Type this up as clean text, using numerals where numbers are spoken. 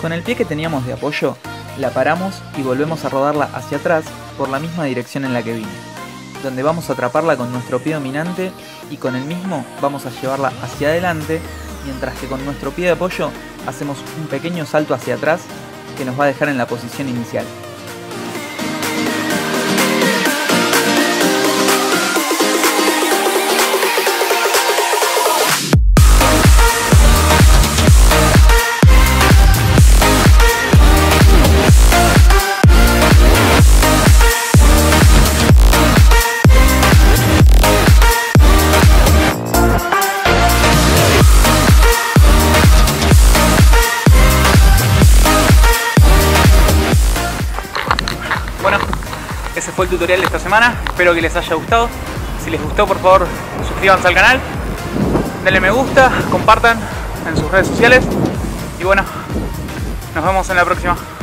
Con el pie que teníamos de apoyo, la paramos y volvemos a rodarla hacia atrás por la misma dirección en la que vino, donde vamos a atraparla con nuestro pie dominante y con el mismo vamos a llevarla hacia adelante, mientras que con nuestro pie de apoyo hacemos un pequeño salto hacia atrás que nos va a dejar en la posición inicial. Ese fue el tutorial de esta semana, espero que les haya gustado. Si les gustó, por favor suscríbanse al canal, denle me gusta, compartan en sus redes sociales y bueno, nos vemos en la próxima.